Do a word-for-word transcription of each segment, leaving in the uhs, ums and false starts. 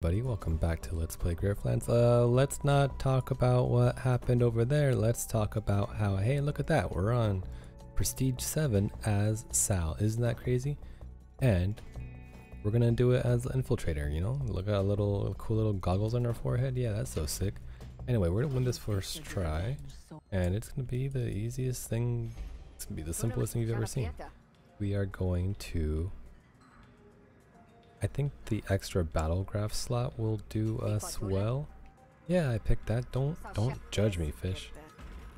Buddy, welcome back to Let's Play Griftlands. Uh, let's not talk about what happened over there. Let's talk about how, hey, look at that. We're on Prestige seven as Sal. Isn't that crazy? And we're gonna do it as Infiltrator, you know? Look at a little, cool little goggles on our forehead. Yeah, that's so sick. Anyway, we're gonna win this first try. And it's gonna be the easiest thing. It's gonna be the simplest thing you've ever seen. We are going to... I think the extra battle graph slot will do us well. Yeah, I picked that. Don't don't judge me, fish.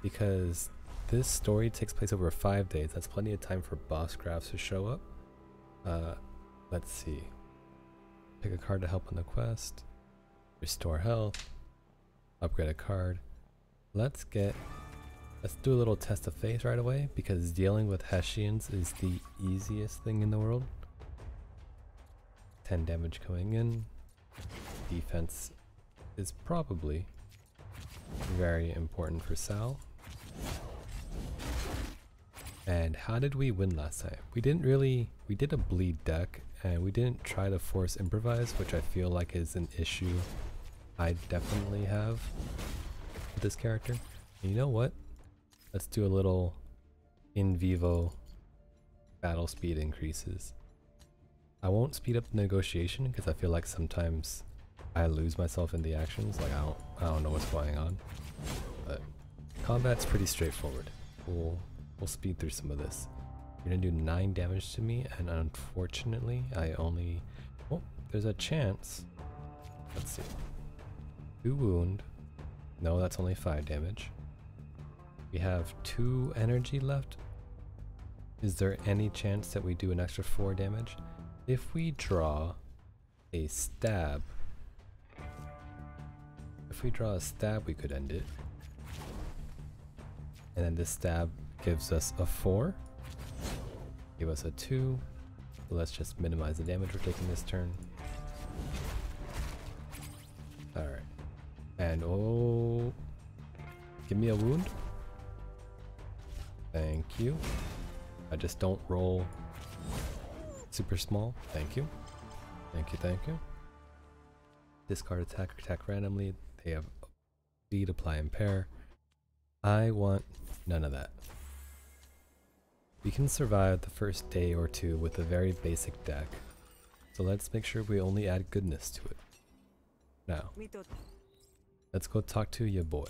Because this story takes place over five days. That's plenty of time for boss graphs to show up. Uh, let's see. Pick a card to help on the quest. Restore health. Upgrade a card. Let's get... Let's do a little test of faith right away, because dealing with Hessians is the easiest thing in the world. ten damage coming in. Defense is probably very important for Sal. And how did we win last time? We didn't really, we did a bleed deck and we didn't try to force improvise, which I feel like is an issue I definitely have with this character. And you know what? Let's do a little in vivo battle speed increases. I won't speed up the negotiation because I feel like sometimes I lose myself in the actions, like I don't, I don't know what's going on. But combat's pretty straightforward. We'll, we'll speed through some of this. You're gonna do nine damage to me, and unfortunately, I only... Oh, there's a chance. Let's see. Two wound. No, that's only five damage. We have two energy left. Is there any chance that we do an extra four damage? If we draw a stab, if we draw a stab, we could end it. And then this stab gives us a four, give us a two. So let's just minimize the damage we're taking this turn. All right. And oh, give me a wound. Thank you. I just don't roll super small. Thank you. Thank you, thank you. Discard attack, attack randomly. They have speed, apply, impair. I want none of that. We can survive the first day or two with a very basic deck. So let's make sure we only add goodness to it. Now, let's go talk to your boy.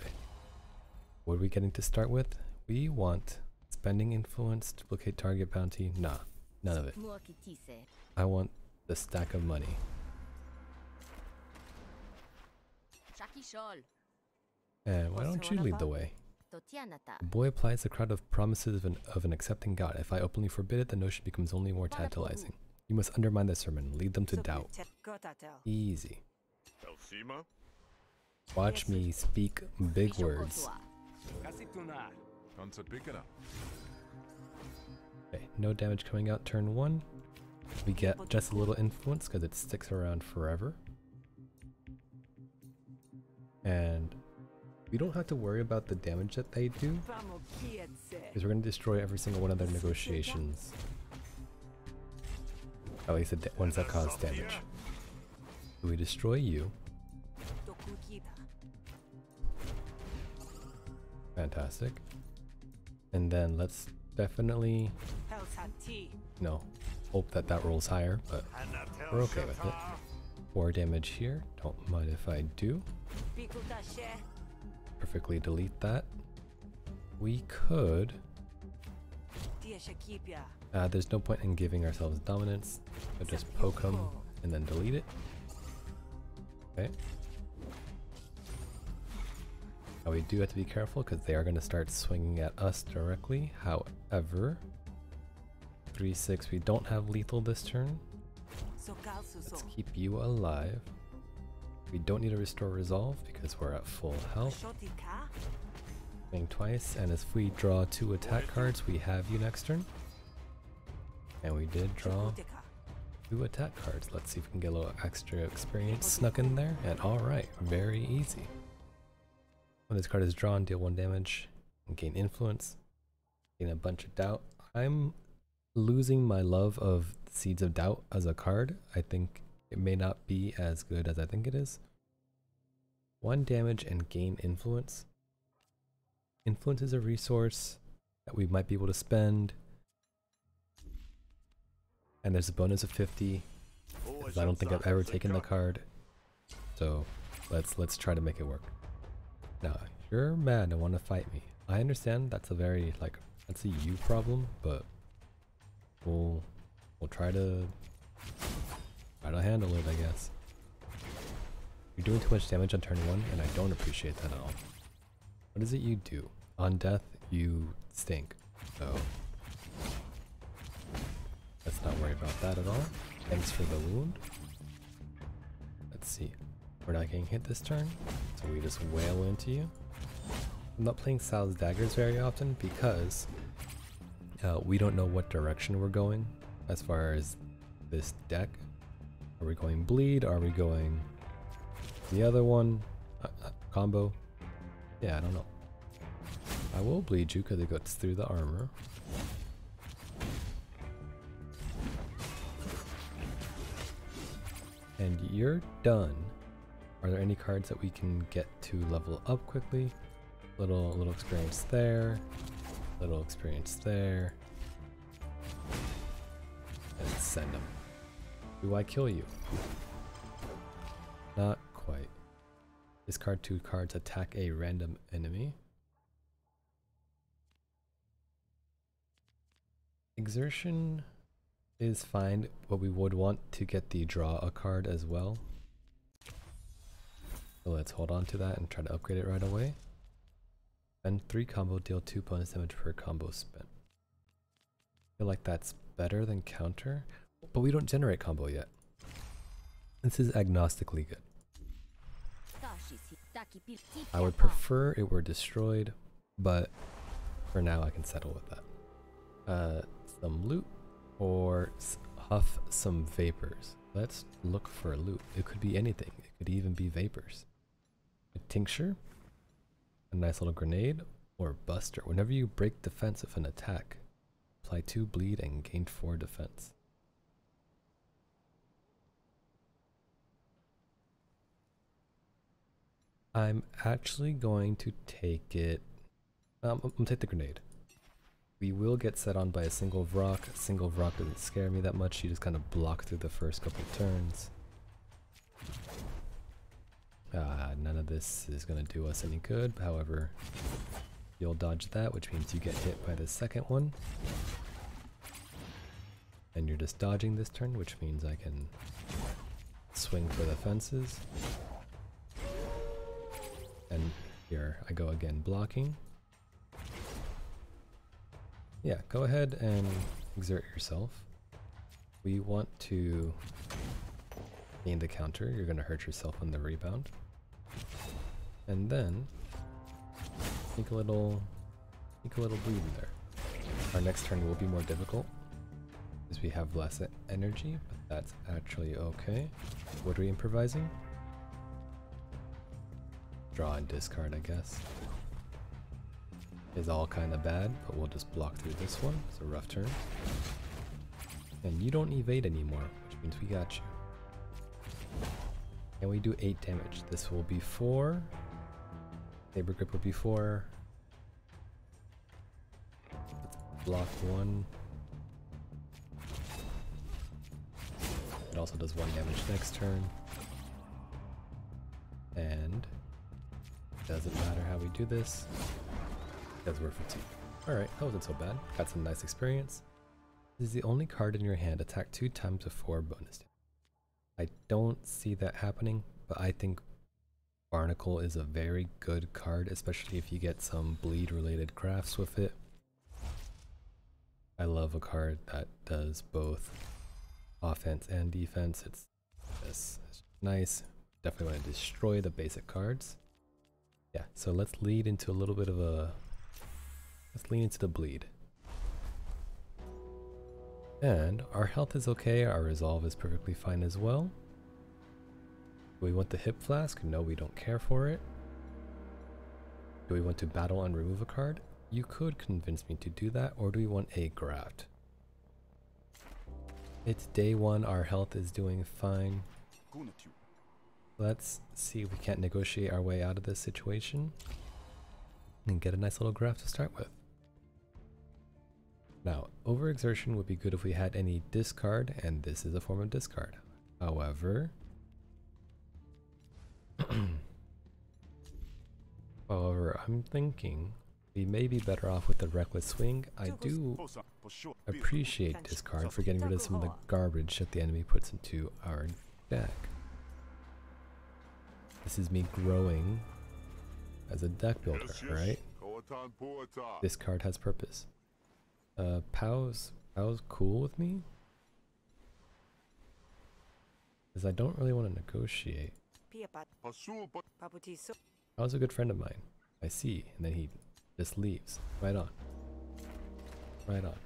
What are we getting to start with? We want spending influence, duplicate target bounty. Nah. None of it. I want the stack of money. And why don't you lead the way? The boy applies a crowd of promises of an, of an accepting god. If I openly forbid it, the notion becomes only more tantalizing. You must undermine the sermon, lead them to doubt. Easy. Watch me speak big words. Okay, no damage coming out turn one. We get just a little influence because it sticks around forever. And we don't have to worry about the damage that they do, because we're going to destroy every single one of their negotiations. At least the ones that cause damage. We destroy you. Fantastic. And then let's definitely... No, hope that that rolls higher, but we're okay with it. Four damage here, don't mind if I do. Perfectly delete that. We could... Uh, there's no point in giving ourselves dominance, so just poke them and then delete it. Okay. Now we do have to be careful because they are going to start swinging at us directly. However, three six, we don't have lethal this turn. Let's keep you alive. We don't need to restore resolve because we're at full health. Playing twice, and if we draw two attack cards, we have you next turn. And we did draw two attack cards. Let's see if we can get a little extra experience snuck in there. And alright, very easy. When this card is drawn, deal one damage and gain influence, gain a bunch of doubt. I'm losing my love of Seeds of Doubt as a card. I think It may not be as good as I think it is. One damage and gain influence. Influence is a resource that we might be able to spend. And there's a bonus of fifty. I don't think I've ever taken the card. So let's let's try to make it work. Now, you're mad and want to fight me. I understand that's a very like that's a you problem, but we'll we'll try to try to handle it, I guess. You're doing too much damage on turn one, and I don't appreciate that at all. What is it you do? On death, you stink. So let's not worry about that at all. Thanks for the wound. Let's see. We're not getting hit this turn, so we just wail into you. I'm not playing Sal's daggers very often because uh, we don't know what direction we're going as far as this deck. Are we going bleed? Are we going the other one? Uh, uh, combo? Yeah, I don't know. I will bleed you because it goes through the armor. And you're done. Are there any cards that we can get to level up quickly? Little little experience there. Little experience there. And send them. Do I kill you? Not quite. Discard two cards, attack a random enemy. Exertion is fine, but we would want to get the draw a card as well. So let's hold on to that and try to upgrade it right away. Spend three combo, deal two bonus damage per combo spent. I feel like that's better than counter, but we don't generate combo yet. This is agnostically good. I would prefer it were destroyed, but for now I can settle with that. Uh, some loot. Or huff some vapors. Let's look for a loot. It could be anything. It could even be vapors. A tincture, a nice little grenade, or a buster. Whenever you break defense of an attack, apply two bleed and gain four defense. I'm actually going to take it. Um, I'm gonna take the grenade. We will get set on by a single rock. A single rock doesn't scare me that much. You just kind of block through the first couple turns. Ah, none of this is going to do us any good. However, you'll dodge that, which means you get hit by the second one. And you're just dodging this turn, which means I can swing for the fences. And here I go again blocking. Yeah, go ahead and exert yourself. We want to gain the counter. You're going to hurt yourself on the rebound. And then, sneak a little, sneak a little bleed in there. Our next turn will be more difficult because we have less energy, but that's actually okay. What are we improvising? Draw and discard, I guess. Is all kind of bad, but we'll just block through this one. It's a rough turn. And you don't evade anymore, which means we got you. And we do eight damage. This will be four. Saber grip will be four. Block one. It also does one damage next turn. And it doesn't matter how we do this. Because we're fatigued. Alright, that wasn't so bad. Got some nice experience. This is the only card in your hand. Attack two times before bonus damage. I don't see that happening, but I think Barnacle is a very good card, especially if you get some bleed related crafts with it. I love a card that does both offense and defense. It's, it's, it's nice. Definitely want to destroy the basic cards. Yeah, so let's lead into a little bit of a... Let's lean into the bleed. And our health is okay, our resolve is perfectly fine as well. Do we want the hip flask? No, we don't care for it. Do we want to battle and remove a card? You could convince me to do that, or do we want a graft? It's day one, our health is doing fine. Let's see if we can't negotiate our way out of this situation and get a nice little graph to start with. Now, overexertion would be good if we had any discard, and this is a form of discard. However, however, I'm thinking we may be better off with the reckless swing. I do appreciate discard for getting rid of some of the garbage that the enemy puts into our deck. This is me growing as a deck builder, right? This card has purpose. Uh, Pau's, Pau's cool with me? Because I don't really want to negotiate. Pau's a good friend of mine. I see, and then he just leaves. Right on. Right on.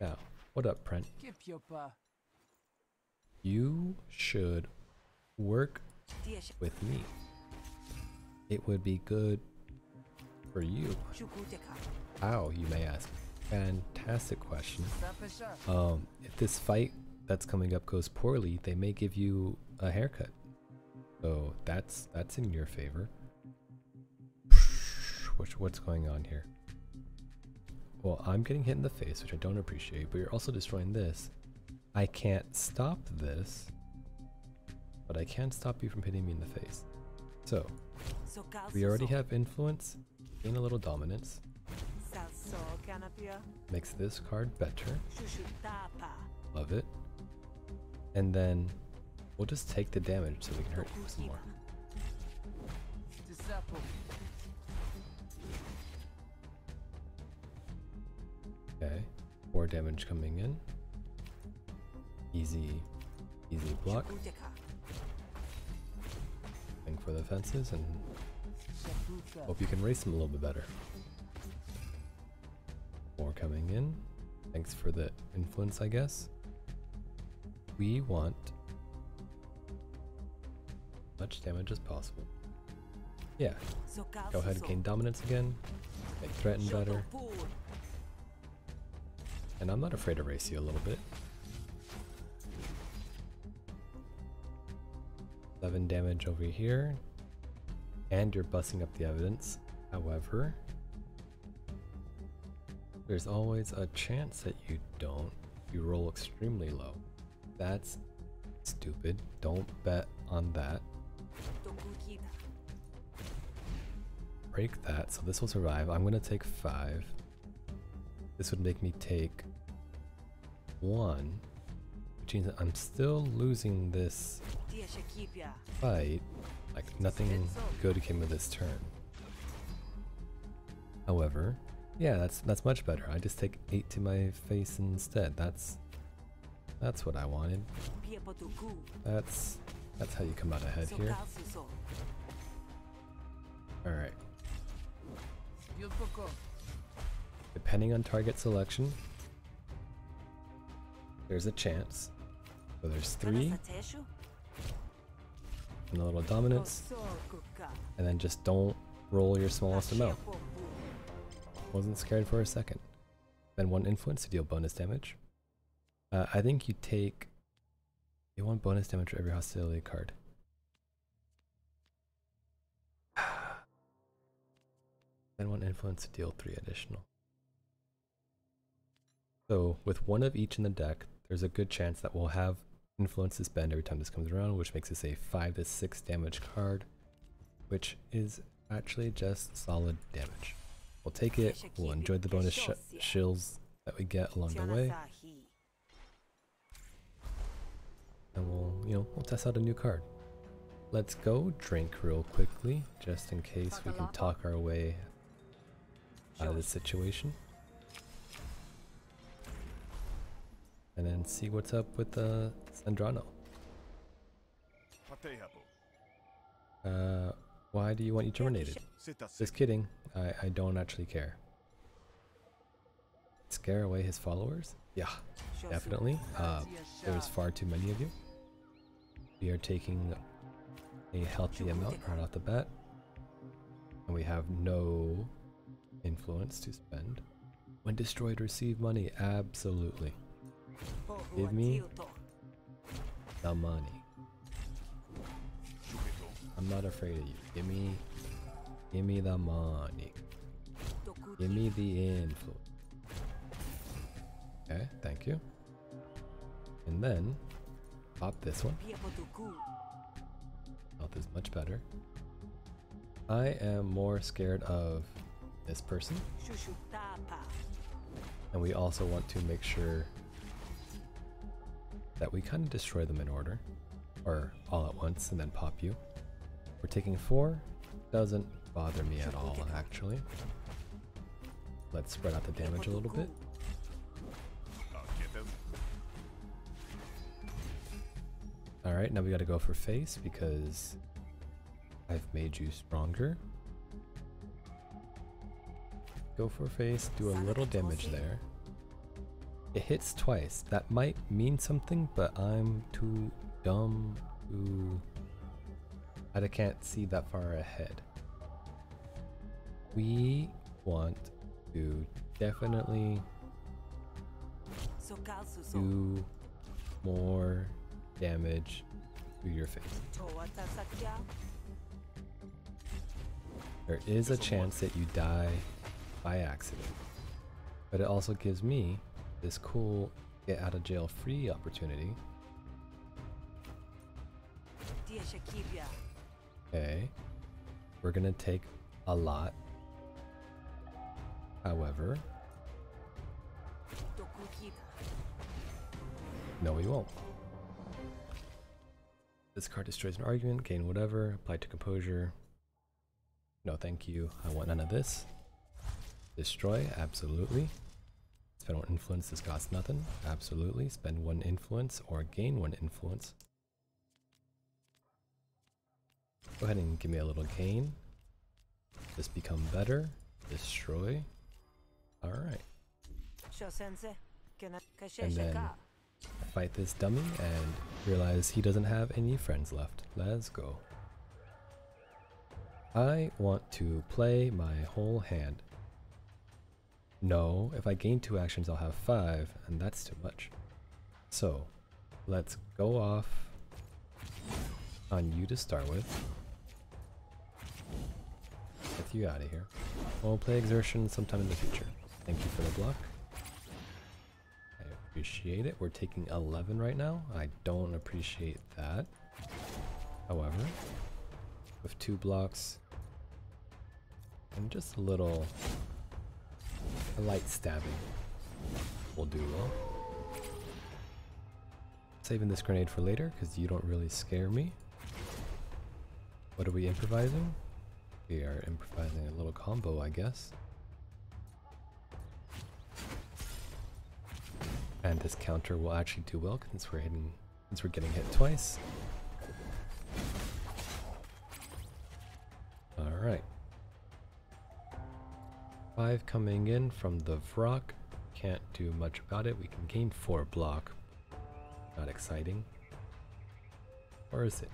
Now, what up, Prent? You should work with me. It would be good for you. How, you may ask? Fantastic question. Um, if this fight that's coming up goes poorly, they may give you a haircut. So that's that's in your favor. Which what's going on here? Well, I'm getting hit in the face, which I don't appreciate, but you're also destroying this. I can't stop this, but I can stop you from hitting me in the face. So we already have influence. Gain a little dominance. Makes this card better. Love it. And then we'll just take the damage so we can hurt you some more. Okay, more damage coming in. Easy, easy block. Thing for the fences and hope you can race them a little bit better. More coming in. Thanks for the influence, I guess. We want as much damage as possible. Yeah. Go ahead and gain dominance again. Make threaten better. And I'm not afraid to race you a little bit. eleven damage over here. And you're busting up the evidence. However, there's always a chance that you don't. You roll extremely low. That's stupid. Don't bet on that. Break that. So this will survive. I'm going to take five. This would make me take one. Which means that I'm still losing this fight. Like, nothing good came of this turn. However, yeah, that's that's much better. I just take eight to my face instead. That's that's what I wanted. That's that's how you come out ahead here. All right. Depending on target selection, there's a chance. So there's three. And a little dominance, and then just don't roll your smallest amount. Wasn't scared for a second. Then one influence to deal bonus damage. Uh, I think you take you want bonus damage for every hostility card. Then one influence to deal three additional. So with one of each in the deck, there's a good chance that we'll have influence to spend every time this comes around, which makes this a five to six damage card, which is actually just solid damage. We'll take it. We'll enjoy the bonus sh shills that we get along the way, and we'll, you know, we'll test out a new card. Let's go drink real quickly, just in case we can talk our way out of this situation. And then see what's up with uh, Sandrano. Uh, why do you want you terminated? Just kidding. I, I don't actually care. Scare away his followers? Yeah, definitely. Uh, there's far too many of you. We are taking a healthy amount right off the bat. And we have no influence to spend. When destroyed, receive money. Absolutely. Give me the money. I'm not afraid of you. Give me, give me the money. Give me the influence. Okay, thank you. And then pop this one. Health is much better. I am more scared of this person. And we also want to make sure that we kind of destroy them in order, or all at once, and then pop you. We're taking four. Doesn't bother me at all, actually. Let's spread out the damage a little bit. Alright, now we gotta go for face because I've made you stronger. Go for face, do a little damage there. It hits twice. That might mean something, but I'm too dumb to... I can't see that far ahead. We want to definitely do more damage to your face. There is a chance that you die by accident, but it also gives me this cool get out of jail free opportunity. Okay, we're gonna take a lot. However, no, we won't. This card destroys an argument, gain whatever, apply to composure. No thank you, I want none of this. Destroy, absolutely. Spend one influence, this costs nothing, absolutely. Spend one influence or gain one influence. Go ahead and give me a little gain. Just become better. Destroy. Alright. And then fight this dummy and realize he doesn't have any friends left. Let's go. I want to play my whole hand. No, if I gain two actions I'll have five, and that's too much. So let's go off on you to start with. Get you out of here. We'll play exertion sometime in the future. Thank you for the block. Appreciate it. We're taking eleven right now. I don't appreciate that. However, with two blocks and just a little a light stabbing will do well. Saving this grenade for later because you don't really scare me. What are we improvising? We are improvising a little combo, I guess. And this counter will actually do well since we're hitting, since we're getting hit twice. Alright. Five coming in from the Vrock. Can't do much about it. We can gain four block. Not exciting. Or is it?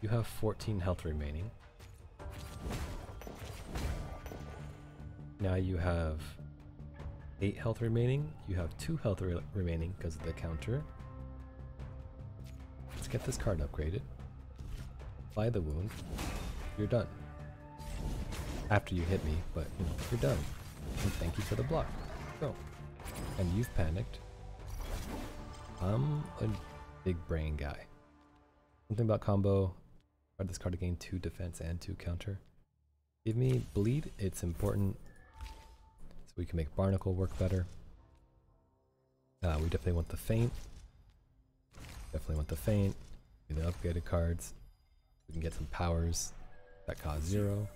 You have fourteen health remaining. Now you have eight health remaining. You have two health re remaining because of the counter. Let's get this card upgraded. Apply the wound. You're done. After you hit me, but you know, you're done. And thank you for the block. Go. And you've panicked. I'm a big brain guy. Something about combo. Card this card to gain two defense and two counter. Give me bleed. It's important. We can make Barnacle work better. Uh, we definitely want the Feint. Definitely want the Feint. Do the upgraded cards. We can get some powers that cost zero.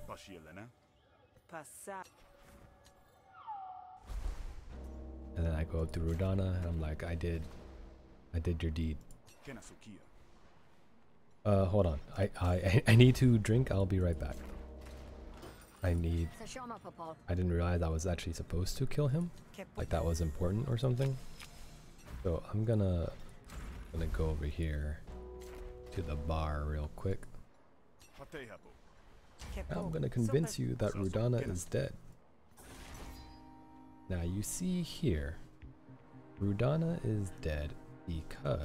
And then I go to Rudana and I'm like, I did, I did your deed. Uh, hold on. I I I need to drink. I'll be right back. I need... I didn't realize I was actually supposed to kill him. Like that was important or something. So I'm gonna... gonna go over here to the bar real quick. Now I'm gonna convince you that Rudana is dead. Now you see here, Rudana is dead. because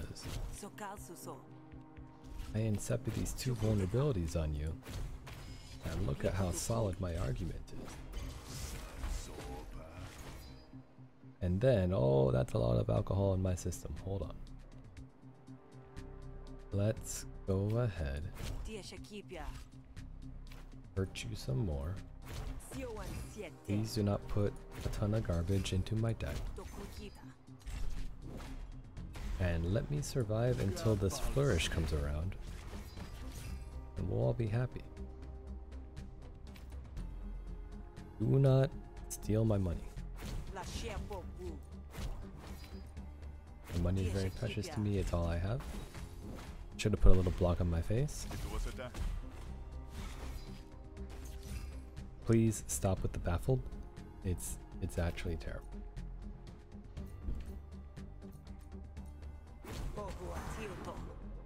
I incepted these two vulnerabilities on you. And look at how solid my argument is. And then, oh, that's a lot of alcohol in my system. Hold on. Let's go ahead. Hurt you some more. Please do not put a ton of garbage into my deck. And let me survive until this flourish comes around. And we'll all be happy. Do not steal my money. The money is very precious to me, it's all I have. Should have put a little block on my face. Please stop with the baffled. It's it's actually terrible.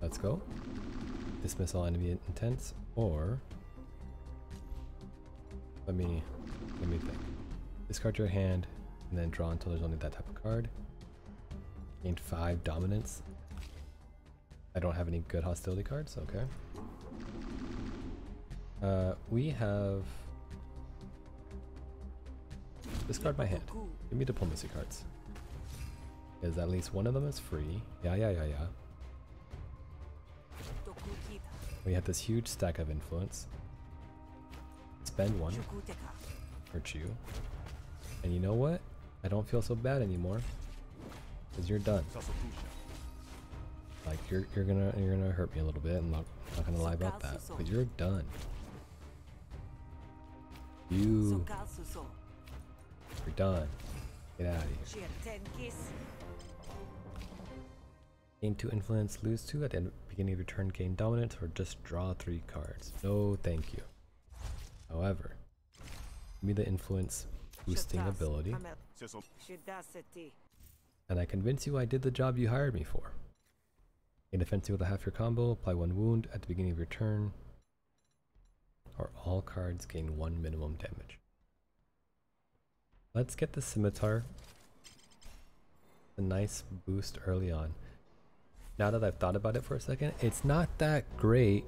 Let's go. Dismiss all enemy intents, or let me let me think. Discard your hand and then draw until there's only that type of card. Gained five dominance. I don't have any good hostility cards. Okay. Uh, we have discard my hand. Give me diplomacy cards. Because at least one of them is free. Yeah, yeah, yeah, yeah. We have this huge stack of influence. Spend one. Hurt you. And you know what? I don't feel so bad anymore. Because you're done. Like you're you're gonna you're gonna hurt me a little bit. I'm not, not gonna lie about that. But you're done. You You're done. Get out of here. Gain two influence, lose two at the end beginning of your turn, gain dominance, or just draw three cards. No, thank you. However, give me the influence boosting ability, and I convince you I did the job you hired me for. Gain defense with a half your combo, apply one wound at the beginning of your turn, or all cards gain one minimum damage. Let's get the scimitar. A nice boost early on. Now that I've thought about it for a second, it's not that great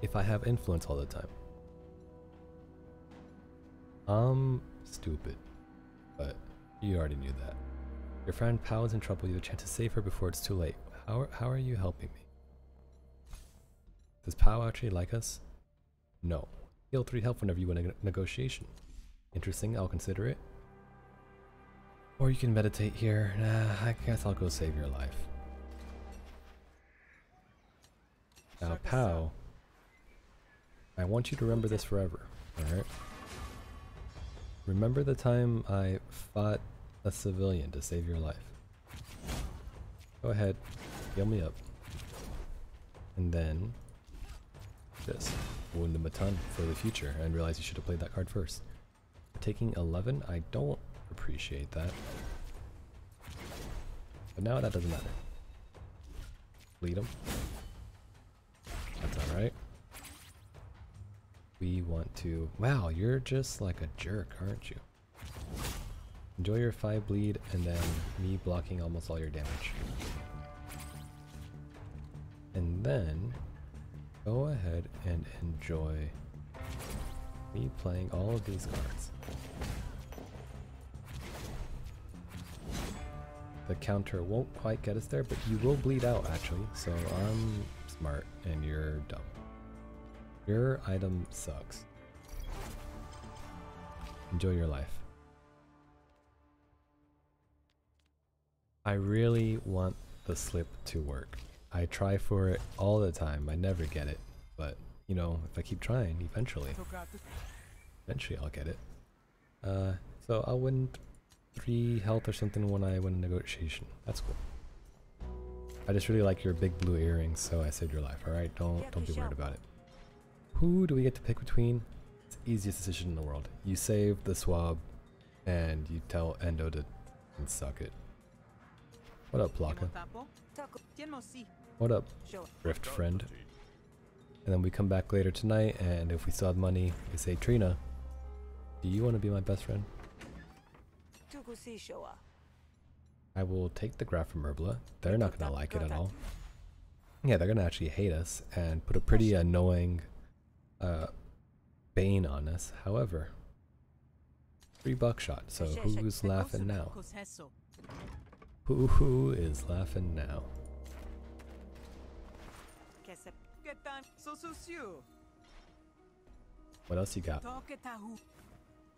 if I have influence all the time. I'm stupid, but you already knew that. Your friend Pau is in trouble. You have a chance to save her before it's too late. How are, how are you helping me? Does Pau actually like us? No. Heal three help whenever you win a negotiation. Interesting, I'll consider it. Or you can meditate here. Nah, I guess I'll go save your life. Now, Pau, I want you to remember this forever, alright? Remember the time I fought a civilian to save your life. Go ahead, heal me up. And then, just wound him a ton for the future and realize you should have played that card first. Taking eleven, I don't appreciate that. But now that doesn't matter. Bleed him. That's alright. We want to... Wow, you're just like a jerk, aren't you? Enjoy your five bleed and then me blocking almost all your damage. And then go ahead and enjoy me playing all of these cards. The counter won't quite get us there, but you will bleed out actually, so I'm smart and you're dumb. Your item sucks. Enjoy your life. I really want the slip to work. I try for it all the time, I never get it, but you know, if I keep trying, eventually, eventually I'll get it. Uh, so I'll win three health or something when I win a negotiation. That's cool. I just really like your big blue earrings, so I saved your life. All right, don't don't be worried about it. Who do we get to pick between? It's the easiest decision in the world. You save the swab, and you tell Endo to and suck it. What up, Plaka? What up, Grift friend? And then we come back later tonight, and if we still have money, we say, Trina, do you want to be my best friend? I will take the graph from Herbla. They're not going to like it at all. Yeah, they're going to actually hate us and put a pretty annoying uh, bane on us. However, three buckshot. So who's laughing now? Who, who is laughing now? What else you got?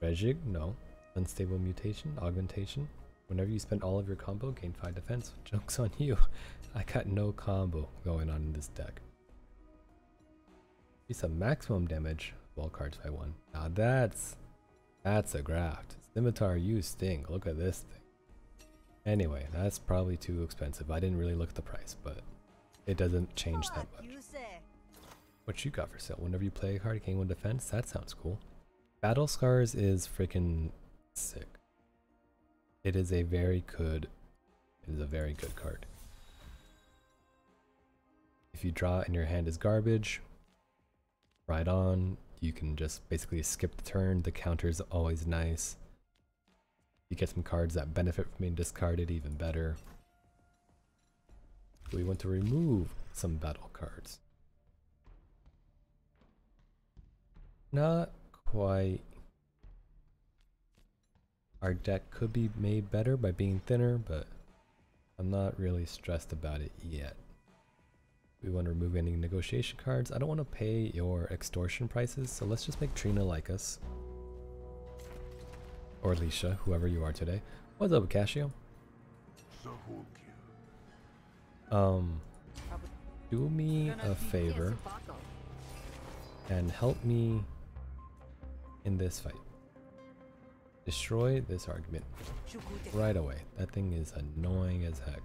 Rejig? No. Unstable mutation? Augmentation? Whenever you spend all of your combo, gain five defense. Joke's on you. I got no combo going on in this deck. Do some maximum damage. Wall cards by one. Now that's... that's a graft. Scimitar, you stink. Look at this thing. Anyway, that's probably too expensive. I didn't really look at the price, but it doesn't change that much. What you got for sale? Whenever you play a card, gain one defense. That sounds cool. Battle Scars is freaking sick. It is a very good, it is a very good card. If you draw and your hand is garbage, right on, you can just basically skip the turn. The counter is always nice. You get some cards that benefit from being discarded, even better. We want to remove some battle cards. Not quite. Our deck could be made better by being thinner, but I'm not really stressed about it yet. We want to remove any negotiation cards. I don't want to pay your extortion prices, so let's just make Trina like us. Or Alicia, whoever you are today. What's up, Cassio? Um, do me a favor and help me in this fight. Destroy this argument right away. That thing is annoying as heck.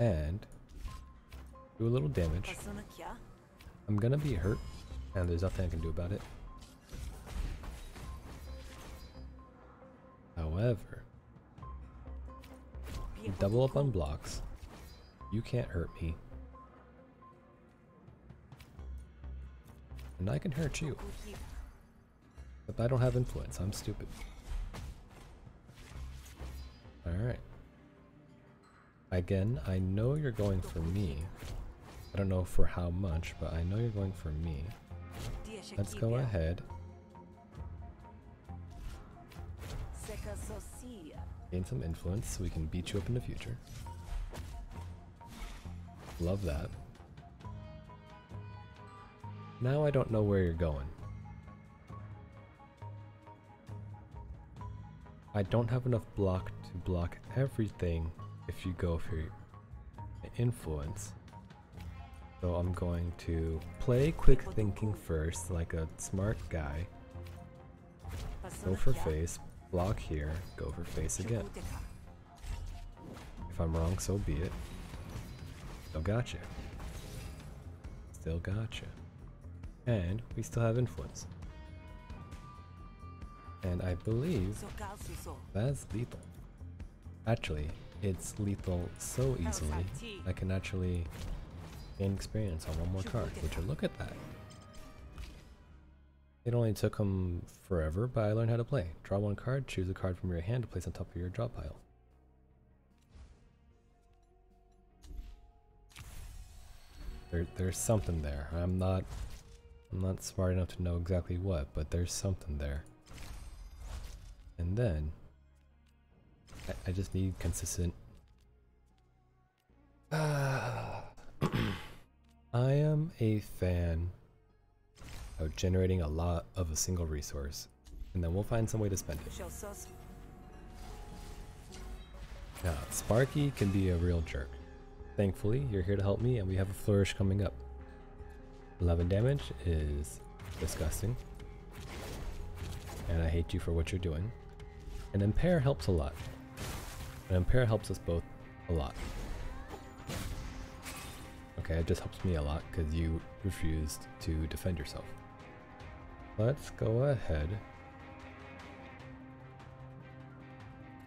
And do a little damage. I'm gonna be hurt, and there's nothing I can do about it. However, double up on blocks. You can't hurt me. And I can hurt you. But I don't have influence, I'm stupid. Alright. Again, I know you're going for me. I don't know for how much, but I know you're going for me. Let's go ahead. Gain some influence so we can beat you up in the future. Love that. Now I don't know where you're going. I don't have enough block to block everything if you go for influence. So I'm going to play quick thinking first, like a smart guy. Go for face, block here, go for face again. If I'm wrong, so be it. Still gotcha. Still gotcha. And we still have influence. And I believe that's lethal. Actually, it's lethal so easily. I can actually gain experience on one more card. Would you look at that? It only took him forever, but I learned how to play. Draw one card, choose a card from your hand to place on top of your draw pile. There, there's something there. I'm not, I'm not smart enough to know exactly what, but there's something there. And then, I, I just need consistent. Ah. I am a fan of generating a lot of a single resource, and then we'll find some way to spend it. Now, Sparky can be a real jerk. Thankfully, you're here to help me, and we have a flourish coming up. eleven damage is disgusting, and I hate you for what you're doing. And impair helps a lot. And impair helps us both a lot. Okay, it just helps me a lot because you refused to defend yourself. Let's go ahead.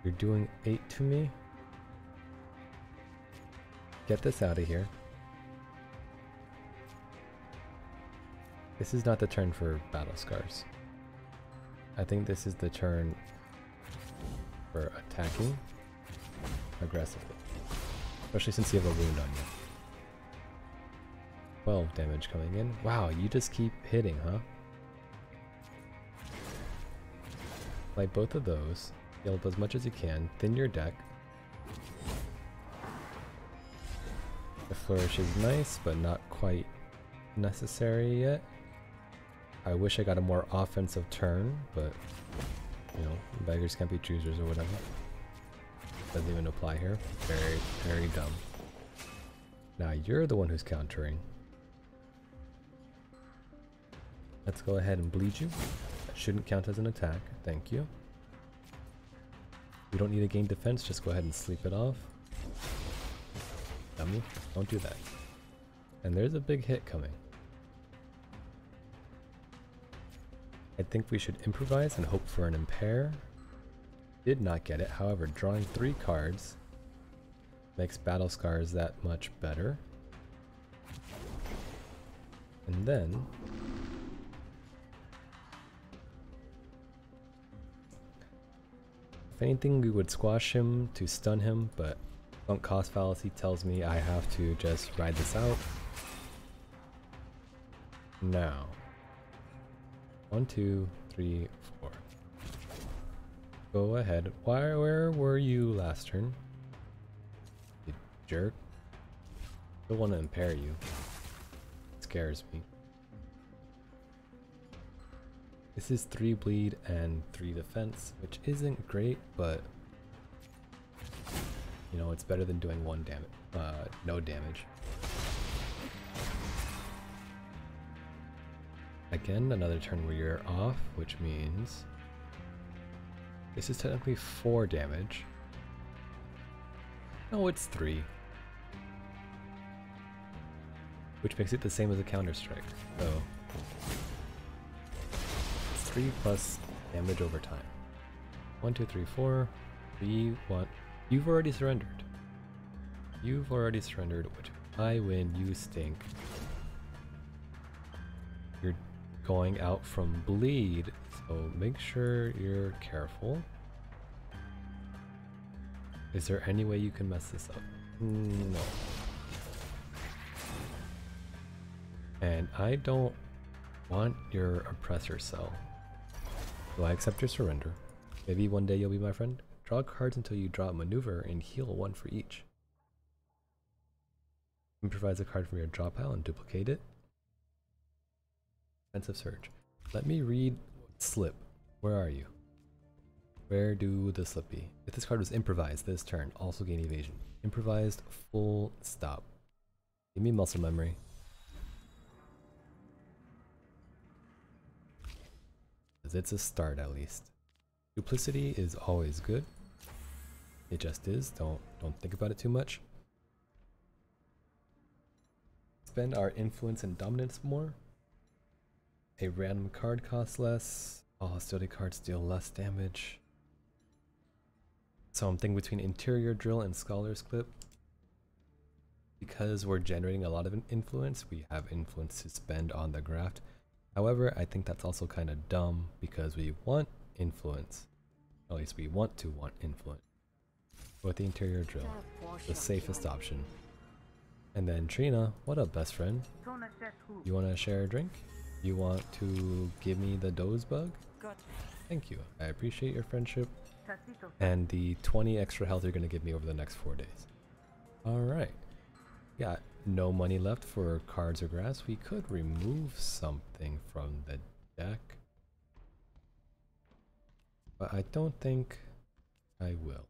You're doing eight to me. Get this out of here. This is not the turn for battle scars. I think this is the turn for attacking aggressively. Especially since you have a wound on you. twelve damage coming in. Wow, you just keep hitting, huh? Play both of those. Heal up as much as you can. Thin your deck. The flourish is nice, but not quite necessary yet. I wish I got a more offensive turn, but you know, beggars can't be choosers or whatever. Doesn't even apply here. Very, very dumb. Now you're the one who's countering. Let's go ahead and bleed you. That shouldn't count as an attack. Thank you. You don't need to gain defense. Just go ahead and sleep it off. Dummy. Don't do that. And there's a big hit coming. I think we should improvise and hope for an impair. Did not get it. However, drawing three cards makes battle scars that much better. And then if anything, we would squash him to stun him, but Sunk Cost Fallacy tells me I have to just ride this out. Now. One, two, three, four. Go ahead. Why, where were you last turn? You jerk. Don't want to impair you. It scares me. This is three bleed and three defense, which isn't great, but you know, it's better than doing one damage, uh, no damage. Again, another turn where you're off, which means this is technically four damage. No, it's three. Which makes it the same as a counter-strike, so it's three plus damage over time. One, two, three, four. We want... You've already surrendered. You've already surrendered, which I win, you stink. You're going out from bleed, so make sure you're careful. Is there any way you can mess this up? No. And I don't want your oppressor cell. Do I accept your surrender? Maybe one day you'll be my friend? Draw cards until you draw a maneuver and heal one for each. Improvise a card from your draw pile and duplicate it. Defensive Surge. Let me read slip. Where are you? Where do the slip be? If this card was improvised this turn, also gain evasion. Improvised, full stop. Give me muscle memory. Because it's a start at least. Duplicity is always good. It just is. Don't don't think about it too much. Spend our influence and dominance more. A random card costs less. All hostility cards deal less damage. So I'm thinking between Interior Drill and Scholar's Clip. Because we're generating a lot of influence, we have influence to spend on the graft. However, I think that's also kind of dumb because we want influence. At least we want to want influence. With the Interior Drill, the safest option. And then Trina, what up, best friend? You want to share a drink? You want to give me the doze bug? Thank you. I appreciate your friendship and the twenty extra health you're going to give me over the next four days. Alright. Got no money left for cards or grass. We could remove something from the deck. But I don't think I will.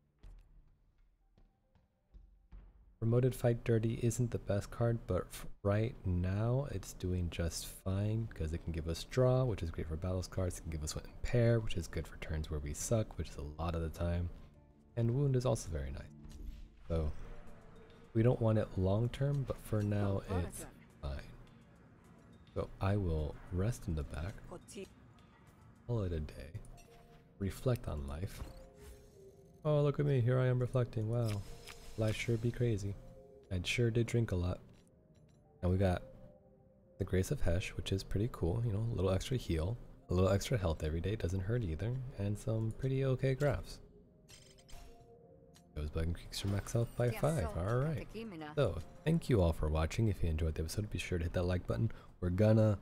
Promoted Fight Dirty isn't the best card, but right now it's doing just fine because it can give us draw, which is great for battle cards. It can give us one impair, which is good for turns where we suck, which is a lot of the time. And wound is also very nice. So we don't want it long term, but for now it's fine. So I will rest in the back. Call it a day. Reflect on life. Oh, look at me. Here I am reflecting. Wow. Life sure be crazy. I sure did drink a lot. And we got the Grace of Hesh, which is pretty cool. You know, a little extra heal, a little extra health every day. Doesn't hurt either. And some pretty okay graphs. goes by and increase your max health by five. Alright. So, thank you all for watching. If you enjoyed the episode, be sure to hit that like button. We're gonna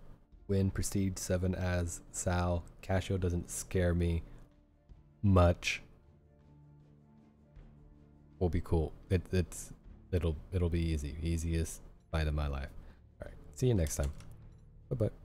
win Prestige seven as Sal. Cassio doesn't scare me much. Will be cool. It, it's it'll it'll be easy. Easiest fight of my life. Alright. See you next time. Bye bye.